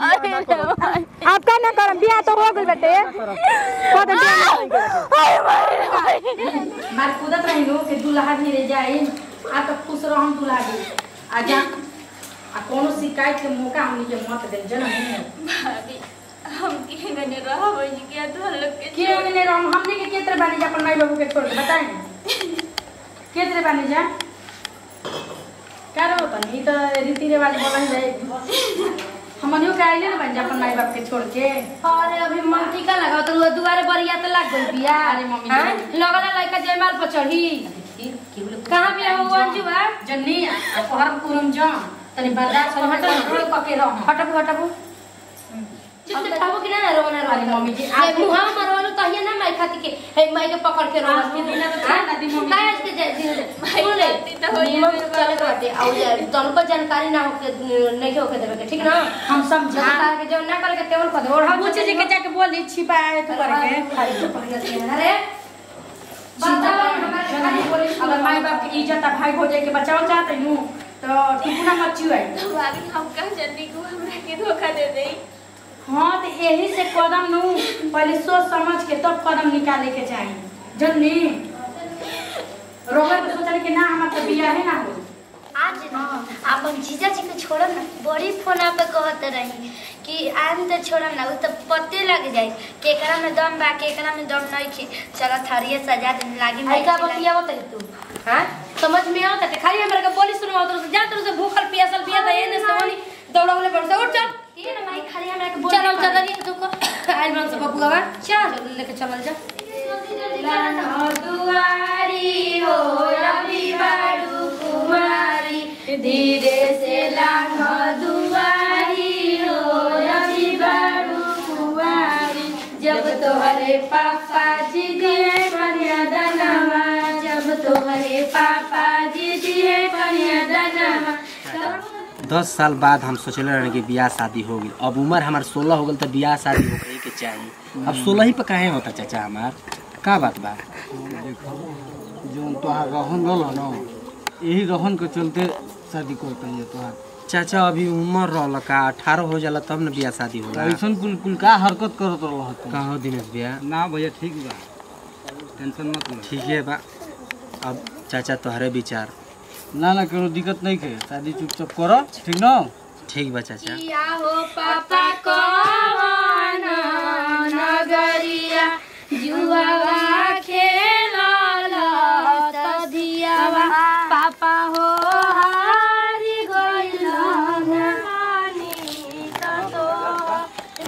आपका ना करम बिया तो हो गई बेटे को दे हाय भाई मार कूदत रही हो के दूल्हा नहीं रह जाए आ तो खुश रह हम दूल्हा जी आ जा आ कोनो शिकायत के मौका हमनी के मत दे जन भाभी हम के गने रह हो जी के तोहर लोग के के गने रह हमनी के केत्र बानी जा अपन माई बाबू के छोड़ बताए केत्र बानी जा करो तनी तो रीति रिवाज बोलन जाए हमनियो काइले न बन जा अपन माई बाप के छोड़ के अरे अभी मन टीका लगा तो दुआरे बरिया तो लग गई बिया अरे मम्मी लगला लइका जयमाल पर चढ़ी कहां बिया हो अंजुआ जन्नी शहर कुरम जा तनी बर्दाश्त हट हट कके रह हटब हटब जब तक खाबो कि ना रोना अरे मम्मी जी आप मुहा मरवालो तहिया ना माई खाती के हे माई के पकड़ के रोना के बिना ना दी मम्मी काहे के जे दिन बोले तो होई चले रहते और तनको जानकारी ना हो के नहीं हो के देबे ठीक ना हम समझा के जो ना कर के टेबल पर और हम पूछे जे के जाके बोली छिपाए तू करके अरे बता हमारे बोले अगर माई बाप की इज्जत आ भाई हो जाए के बचाओ चाहत हूं तो टुकना मत चुआई तो आगे हम का जल्दी को हमरा के धोखा दे दे हां तो यही से कदम न पहले सोच समझ के तब तो कदम निकाले के चाहिए जन्नी रोहन सोचले के ना हम तो बिया है ना आज अपन जीजा जी को छोड़ ना बड़ी फोन पे कहत रही कि आन तो छोड़ ना वो तो पते लग जाए केकरा में दम बा केकरा में दम नहीं छी चला थारिया सजा दिन लागी भाई का बतिया होत तू हां समझ में आवत है खाली हमरा के बोली सुनो तो जा तो से भूखल पियासल पिया दे ने सोनी दौड़ा ले पड़ से उठ जा ये ना भाई खाली हमरा के बोल चलो चल रे तो को आइल बन से बकुवा चल लेके चल जा लन हो दुआरी हो रवि बारू कुमारी धीरे से लन हो दुआरी हो रवि बारू कुमारी जब तोहरे पापा जी दिए कन्या दानवा जब तोहरे पापा जी दिए कन्या दानवा 10 साल बाद हम सोचले रहने की ब्याह शादी होगी अब उम्र हमार 16 हो गई तो ब्याह शादी हो गई के चाहिए अब 16 ही पर काहे होता चाचा हमार का बात बा जों तोहार रहन रहल न यही रहन के चलते शादी कर पइए तोहार चाचा अभी उम्र रहल का 18 हो जाला तब न ब्याह शादी होला ऐसन कुल का हरकत करत रहत का हो दिनेश भैया ना भैया ठीक बा टेंशन मत लो ठीक है बा अब चाचा तोहरे विचार ना ना करो दिक्कत नहीं के शादी चुपचाप करो ठीक ना ठीक बा चाचा या हो पापा को ना नगरिया जुआवा खेला ला तदियावा पापा हो हारी गइल मानी तो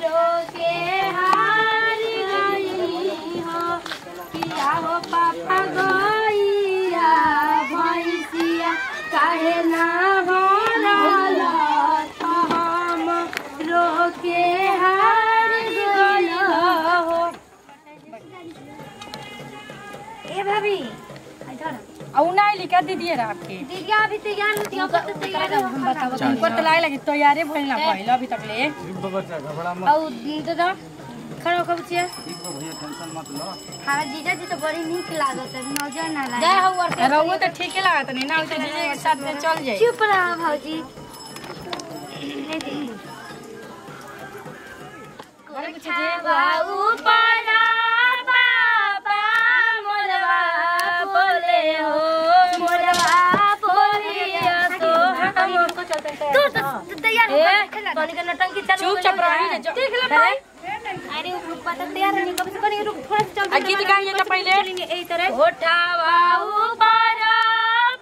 रोके हारी गई हो पिया हो पापा को काहे ना होला हम रोके हार गल हो ए भाभी इधर औ नाई लिखा दीदी रे आपके दीदी अभी तैयार नहीं हो तो तैयार हम बताओ तुमको तो लाए लगे तैयारे भइल ना भइल अभी तक ले औ दादा खड़ा हो कब छिया भैया टेंशन मत लो हां जीजा जी तो बड़ी नीक लागत है नजर ना लाए जय हो रहुओ तो ठीक है लागत नहीं ना तो जीजा के साथ में चल जाए चुप रहा भाजी ले दे कोई छावा ऊपर बाबा मोरवा बोले हो मोरवा बोलिया तो हम को चलते हैं तो तैयार हो खला पानी का नटंकी चालू चुप चुप रही देख ले भाई अरे रुक पता तैयार नहीं कब से कनी रुक थोड़ा चल आ गीत गाइए तो पहले ए तरह उठावा ऊपर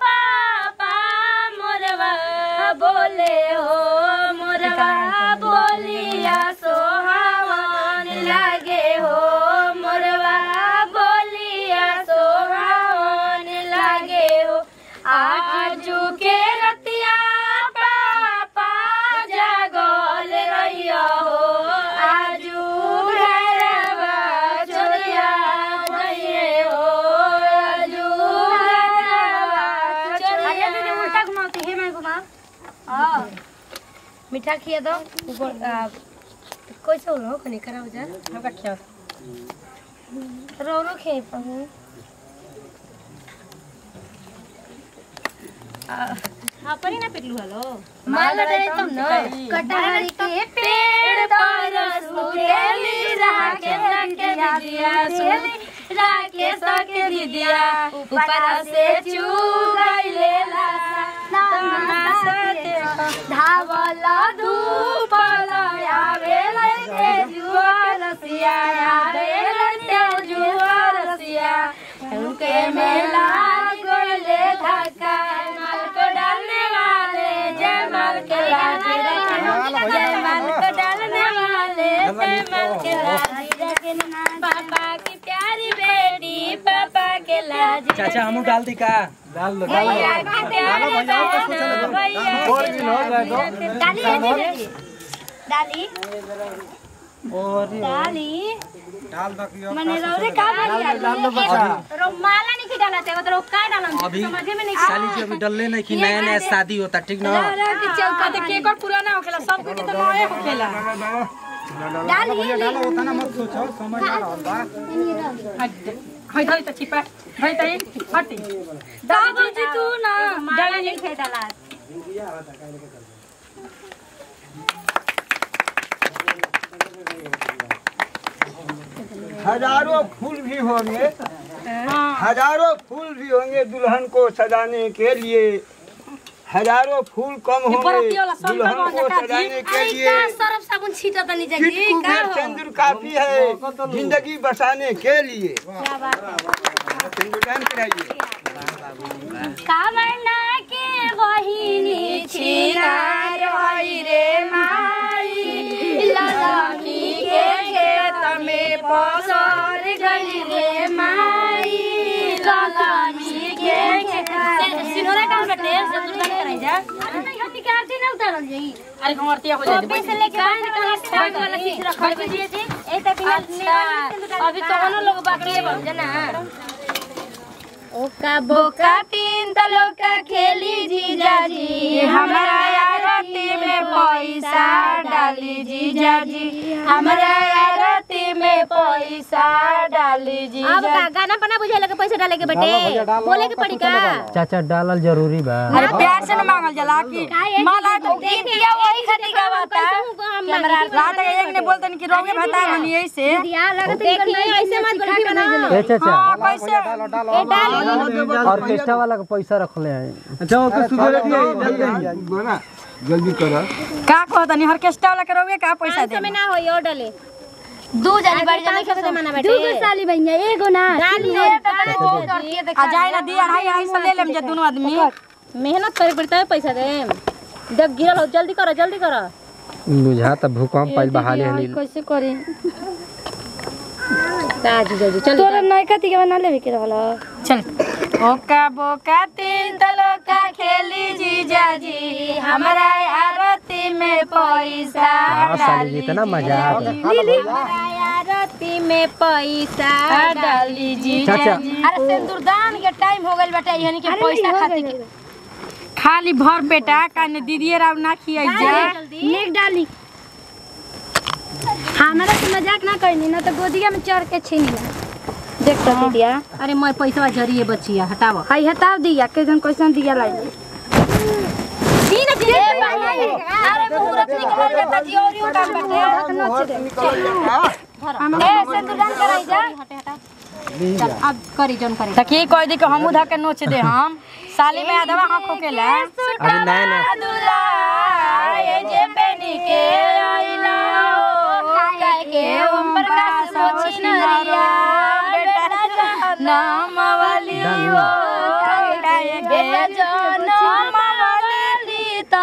पापा मोरवा बोले हो मोरवा बोलिया सोहावन लागे हो मोरवा बोलिया सोहावन लागे हो आज के रतिया पापा जागल रहिया हो मिठा खिया दो कोई से उलो खनी करा हो जा हमका खिया रोरो खे पहु हां परी ना पिलू हलो माल रे तुम न कटहरी के पे दिया सुन राके सके दिदिया ऊपर से चू गइले लासा नमा सके धावल धूप लयावे लके जुआर सिया रे लके जुआर सिया उनके मेला गोले धक्का माल को डालने वाले जय माल के राजा जय माल को डालने वाले जय माल के राजा पापा की प्यारी बेटी पापा के लाजी चाचा हम डाल दी का डाल दो डाल डाल डालो भैया डालो होता ना मत सोचो समझ आ रहा होगा हट हट तो छिपा भाई तई हट दादी जी तू ना डाल नहीं खेदाला भैया आ रहा काहे लेके चल हजारों फूल भी होंगे हजारों फूल भी होंगे दुल्हन को सजाने के लिए हजारों फूल कम होंगे दुल्हन को सजाने के लिए सिंदूर काफी है जिंदगी बसाने के लिए कामना के बहिनी छीना रही रे माई ललकी के खेत में पसर गई रे माई ललकी के सिनोरा काम बटे सब नहीं हम निकाल देना उतारल जाई अरे हमरतिया हो जाई पैसे लेके कान कहां से वाला चीज रख दिए थे ए त बिना अभी कोनो लोग बाकी बन जाना ओका बोका पिन त लोका खेली जीजा जी हमरा आरती में पैसा डाली जीजा जी हमरा आरती में पैसा डाली जीजा अब का गाना बना बुझे लगे पैसा डाले के बेटे बोले के पड़ी का चाचा डालल जरूरी बा अरे प्यार से न मांगल जला की माला तो दिन दिया वही खती का बता हमरा रात एक ने बोलतन कि रोगे बताए हनी ऐसे दिया लगत ऐसे मत बोल के ना ए चाचा हां डालो और केस्टा वाला का पैसा रख ले अच्छा ओके सुधर दिए बोला जल्दी करा का कहतनी ऑर्केस्ट्रा वाला करोगे का पैसा दे समय ना होई और डाले दो जाली बाड़ी जाने के माना बेटे दो साली भैया एगो ना डाली आ जाएला दी 2.5 ले लेम जे दोनों आदमी मेहनत करे पड़ता है पैसा देम जब गिरल हो जल्दी करो बुझा त भूकंप पइल बहाले हली कैसे करी ताजी जजी चल तोरा नयकती के बना लेबे के रहला चल ओका बोका तीन तलोका खेली जीजा जी हमरा आरती में पैसा डाली इतना मजा आ हमरा आरती में पैसा डाली जीजा जी अरे सिंदूर दान के टाइम हो गेल बेटा यानी के पैसा खाती के खाली भर बेटा काने दीदी राव ना खियाई जा नेक डाली हमरा से मजाक ना करनी ना तो गोदिया में चढ़ के छीन लिया देख तो दिया अरे मैं पैसा झरिए बचिया हटाओ हई हटाओ दिया केजन क्वेश्चन दिया लाई तीन दिन अरे मुहूर्त निकाल के ताजी और यू काम बैठे हम ऐसे दुकान कराई जा हटे हटा चल अब करी जन करी त की कह दे के हम उधा के नोच दे हम साली में आधवा आंखों के ला अरे नहीं नहीं दुलाए जे पेनी के आईला काहे के ऊपर का सोच नरिया नाम वाली हो काहे के जन्म वाली त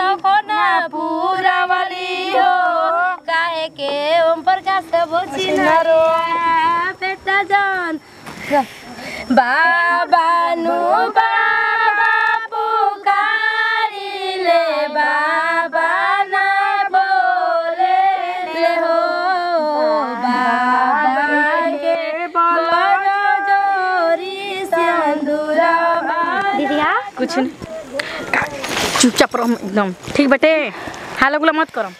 सपना पूरा वाली हो काहे के ओम प्रकाश बोची न रो बेटा जान बाबा नु बाबा पुकारी ले बाबा ना बोले ले हो कुछ नहीं चुपचाप रहो एकदम ठीक बेटे हाल गुला मत करो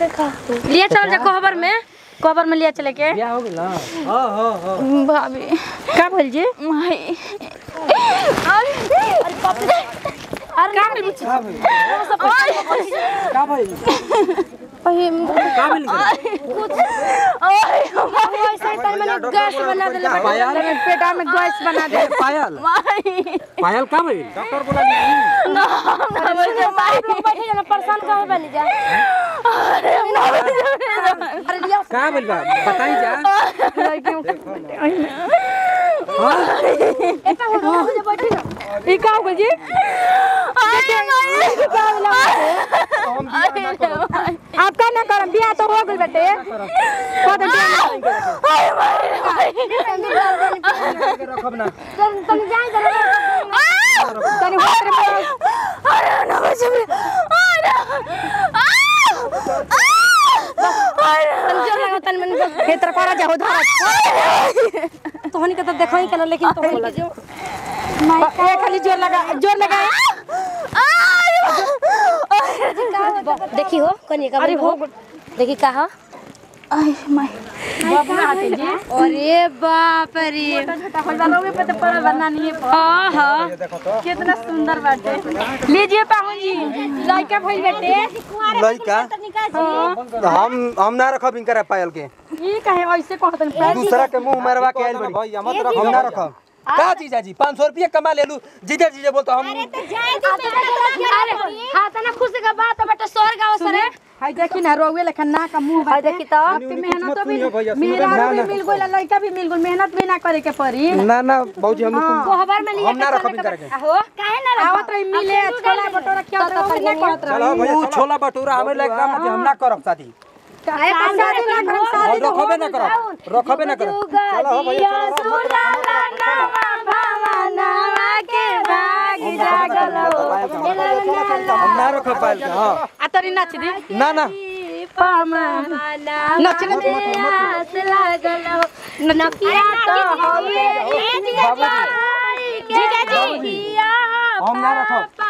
लिया चल जा कोहबर में लिया चले के क्या हो गेला हो हो भाभी का बोल जी अरे पापा आपका ना करम बिया तो हो गई बेटे तोहनी के तो देखो ही कल लेकिन तो बोला जो माइक खाली जोर लगा देखी हो कनी का अरे हो देखी का हो अरे माय बाप ना हाथे जी अरे बाप रे छोटा खोलवा लोगे पे तो पर बनना नहीं है। हां हां कितना सुंदर बाटे लीजिए पाहुन जी लइका भई बेटे लइका हम ना रखब इनकर पायल के ई काहे ऐसे कहतन पायल दूसरा के मुंह मारवा के आइल भाई हम मत रखब हम ना रखब का चीजा जी 500 रुपया कमा ले लू जीजा जीजे बोल तो हम अरे तो जाए दी हां तना खुशी का बात बेटा स्वर्ग अवसर है हाय देखि ना रोवे लेखन ना का मुंह हाय देखि तो मेहनत भी मेरा भी मिल गइल लइका भी मिल गइल मेहनत भी ना करे के परी ना ना बाबूजी हम खबर में लिए हम ना रखब करके हो काहे ना आवत रही मिले छोला भटूरा क्या चलो भैया छोला भटूरा हमरे लायक ना हम ना करब शादी काहे पैसा देना करब शादी रखबे ना करब चलो हो भैया आ तोरी नाच दी ना ना नाच ले आस लागल हो नकिया तो होवे जीजा जी हम ना रखब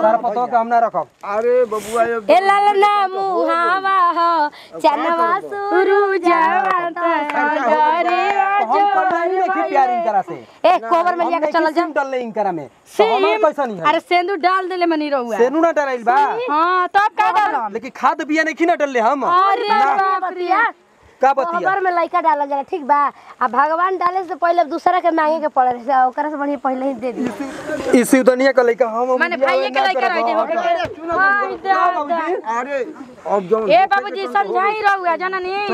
घर पतो के हम ना रखब अरे बबुआ ए ललना मुहावा हो चनवा सुरु जावा त घरे जो देखि प्यार इनकरा से ए कोवर में लिया के चल जा डल ले इनकरा में हमर पैसा नहीं है अरे सेंदू डाल देले मनी रहुआ सेंदू ना डराइल बा हां तब का करब लेकिन खाद बिया नहीं खिना डल ले हम अरे बापरिया का बतिया खबर में लइका डाला जाला ठीक बा आ भगवान डाले से पहले दूसरा के मांगे के पड़े से ओकरा से बढ़िया पहले ही दे दी इसी उदनिया के लइका हम माने भाईये के लइका रह जे हां दादा अरे अब जाओ ए बाबूजी समझाई रहूआ जननी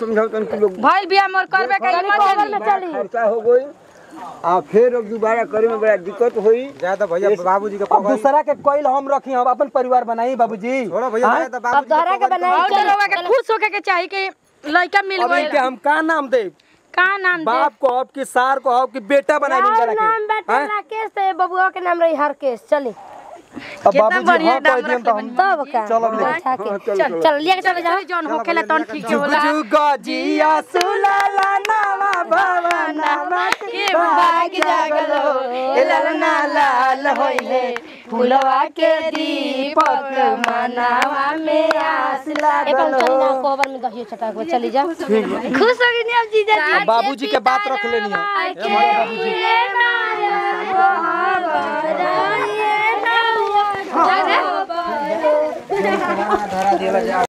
समझाओ तन कि लोग भाई बिया मोर करबे कई मत चली खर्चा हो गई आ फिर अब दोबारा करे में बड़ा दिक्कत होई ज्यादा भैया बाबूजी के पगल दूसरा के कोइल हम रखी हम अपन परिवार बनाई बाबूजी छोड़ो भैया बाबूजी दूसरा के बनाई चलोवा के खुश होके के चाहिए के लइका मिल गइल अब हम का नाम दे बाप को अब की सार को अब की बेटा बनाई दिन करा के नाम बेटा राकेश से बबुआ के नाम रही हरकेश चली अब बाबूजी हां कह दियम तो हम तब का चल लिया के चले जाओ जौन होखेला तौन ठीक होला जुगजिया सुलाला नावा भवना के भाग जागलो ललना लाल होइले फुलवा के दीपक मनावा में आस लागलो कोबर में दहियो चटा को चली जा खुश हो गई अब जीजा जी बाबूजी के बात रख लेनी है धरा दिया।